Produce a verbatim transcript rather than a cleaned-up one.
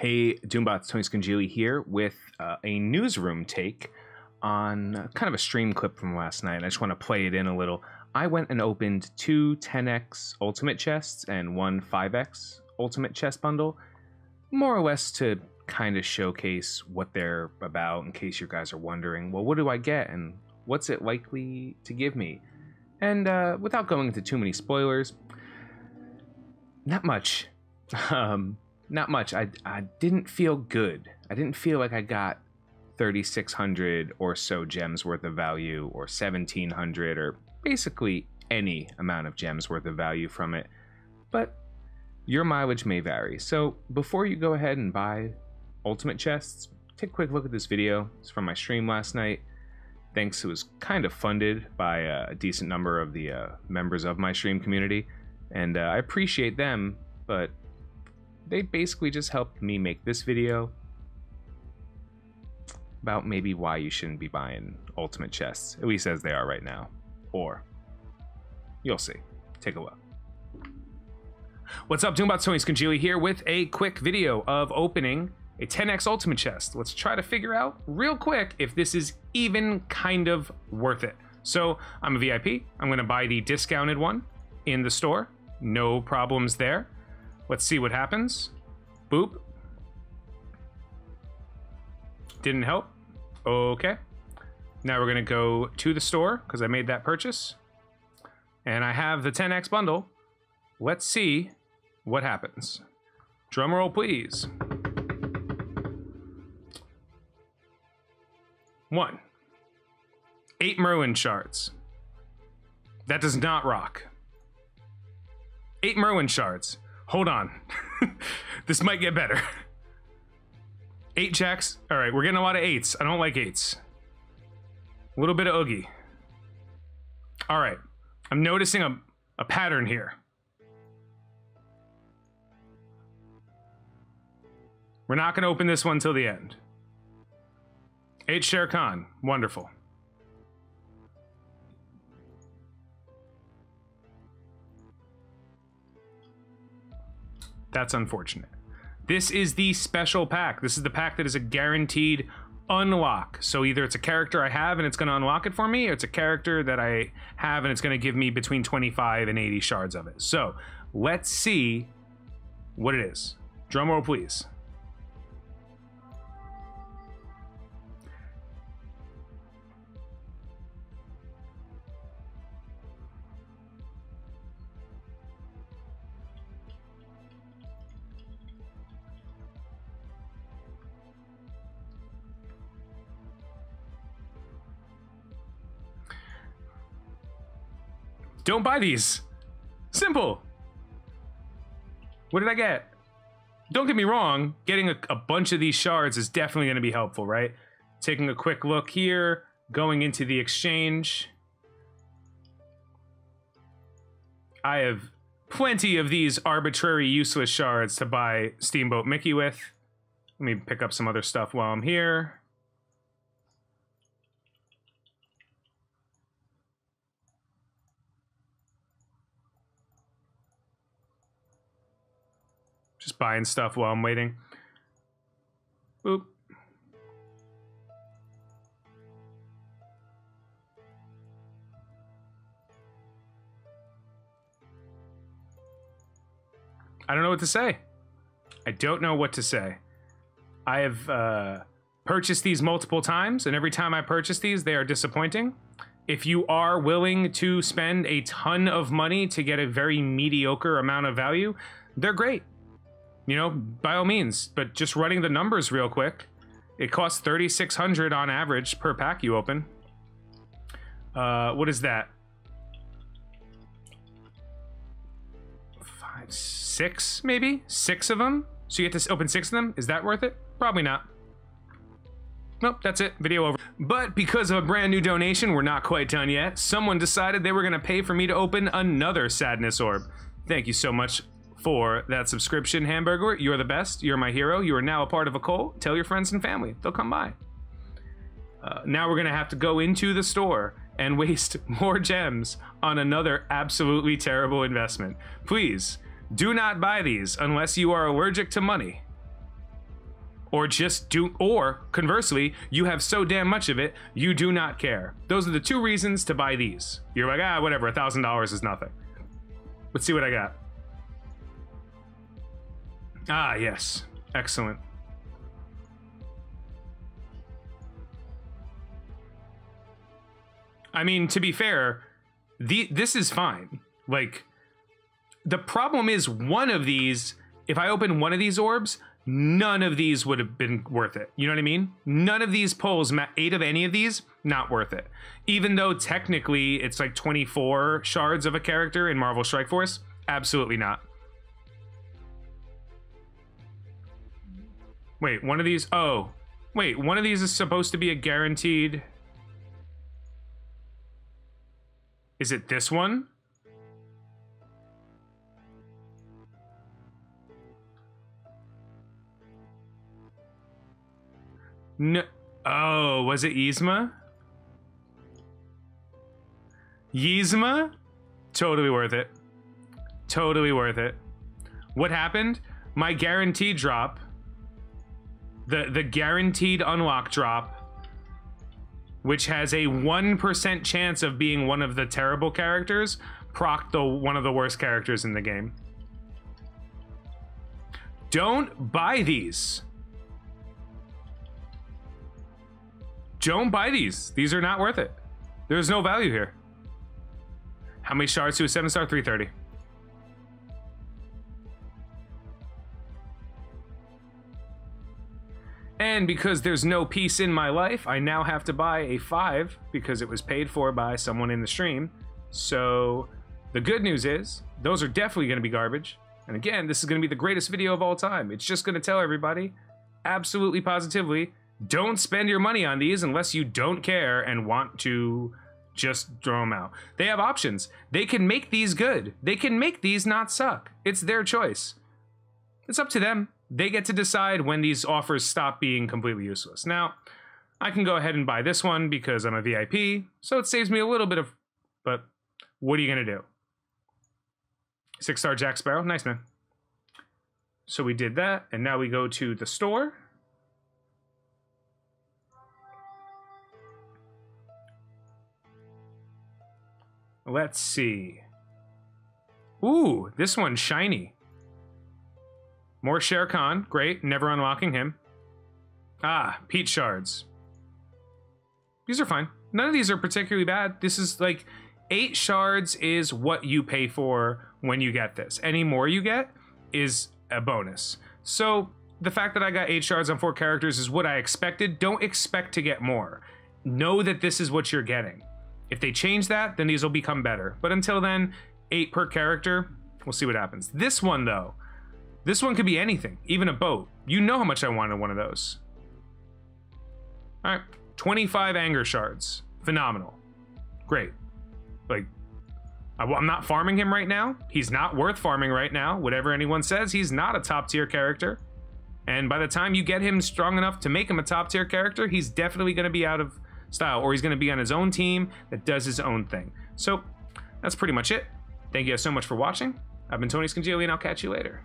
Hey, Doombots, Tony Scungili here with uh, a newsroom take on kind of a stream clip from last night. I just want to play it in a little. I went and opened two ten X Ultimate Chests and one five X Ultimate Chest Bundle, more or less to kind of showcase what they're about in case you guys are wondering, well, what do I get and what's it likely to give me? And uh, without going into too many spoilers, not much. Um... Not much. I, I didn't feel good. I didn't feel like I got thirty-six hundred or so gems worth of value or seventeen hundred or basically any amount of gems worth of value from it. But your mileage may vary. So before you go ahead and buy Ultimate Chests, take a quick look at this video. It's from my stream last night. Thanks. It was kind of funded by a decent number of the uh, members of my stream community. And uh, I appreciate them, but they basically just helped me make this video about maybe why you shouldn't be buying Ultimate Chests, at least as they are right now. Or, you'll see. Take a look. What's up, Doombots? Tony Scungili here with a quick video of opening a ten X Ultimate Chest. Let's try to figure out real quick if this is even kind of worth it. So, I'm a V I P. I'm going to buy the discounted one in the store. No problems there. Let's see what happens. Boop. Didn't help. Okay. Now we're gonna go to the store because I made that purchase. And I have the ten X bundle. Let's see what happens. Drum roll, please. One. Eight Merwin shards. That does not rock. Eight Merwin shards. Hold on. This might get better. Eight Jacks. All right, we're getting a lot of eights. I don't like eights. A little bit of Oogie. All right. I'm noticing a, a pattern here. We're not going to open this one till the end. Eight Shere Khan. Wonderful. That's unfortunate. This is the special pack. This is the pack that is a guaranteed unlock. So either it's a character I have and it's going to unlock it for me, or it's a character that I have and it's going to give me between twenty-five and eighty shards of it. So let's see what it is. Drum roll, please. Don't buy these. Simple. What did I get? Don't get me wrong. Getting a, a bunch of these shards is definitely going to be helpful, right? Taking a quick look here. Going into the exchange. I have plenty of these arbitrary, useless shards to buy Steamboat Mickey with. Let me pick up some other stuff while I'm here. Just buying stuff while I'm waiting. Boop. I don't know what to say. I don't know what to say. I have uh, purchased these multiple times, and every time I purchase these, they are disappointing. If you are willing to spend a ton of money to get a very mediocre amount of value, they're great. You know, by all means, but just running the numbers real quick, it costs thirty-six hundred on average per pack you open. Uh, what is that? Five, six, maybe? Six of them? So you get to open six of them? Is that worth it? Probably not. Nope, that's it. Video over. But because of a brand new donation, we're not quite done yet. Someone decided they were going to pay for me to open another Sadness Orb. Thank you so much for that subscription, Hamburger. You're the best. You're my hero. You are now a part of a cult. Tell your friends and family. They'll come by. Uh, now we're going to have to go into the store and waste more gems on another absolutely terrible investment. Please do not buy these unless you are allergic to money. or just do, or conversely, you have so damn much of it, you do not care. Those are the two reasons to buy these. You're like, ah, whatever, a thousand dollars is nothing. Let's see what I got. Ah, yes, excellent. I mean, to be fair, the, this is fine. Like, the problem is one of these, if I open one of these orbs, none of these would have been worth it. You know what I mean? None of these pulls, eight of any of these, not worth it. Even though technically it's like twenty-four shards of a character in Marvel Strike Force, absolutely not. Wait, one of these, oh. Wait, one of these is supposed to be a guaranteed... Is it this one? No. Oh, was it Yzma? Yzma? Totally worth it. Totally worth it. What happened? My guaranteed drop, the, the guaranteed unlock drop, which has a one percent chance of being one of the terrible characters, proc the one of the worst characters in the game. Don't buy these. Don't buy these. These are not worth it. There's no value here. How many shards to a seven star? three thirty. And because there's no peace in my life, I now have to buy a five because it was paid for by someone in the stream. So the good news is those are definitely going to be garbage. And again, this is going to be the greatest video of all time. It's just going to tell everybody absolutely positively, don't spend your money on these unless you don't care and want to just throw them out. They have options. They can make these good. They can make these not suck. It's their choice. It's up to them. They get to decide when these offers stop being completely useless. Now, I can go ahead and buy this one because I'm a V I P, so it saves me a little bit of, but what are you gonna do? Six-star Jack Sparrow, nice man. So we did that, and now we go to the store. Let's see. Ooh, this one's shiny. More Shere Khan, great, never unlocking him. Ah, Peach shards. These are fine. None of these are particularly bad. This is like, eight shards is what you pay for when you get this. Any more you get is a bonus. So the fact that I got eight shards on four characters is what I expected. Don't expect to get more. Know that this is what you're getting. If they change that, then these will become better. But until then, eight per character, we'll see what happens. This one though, this one could be anything, even a boat. You know how much I wanted one of those. All right, twenty-five Anger shards. Phenomenal. Great. Like, I'm not farming him right now. He's not worth farming right now. Whatever anyone says, he's not a top-tier character. And by the time you get him strong enough to make him a top-tier character, he's definitely going to be out of style, or he's going to be on his own team that does his own thing. So that's pretty much it. Thank you guys so much for watching. I've been Tony Scungili, and I'll catch you later.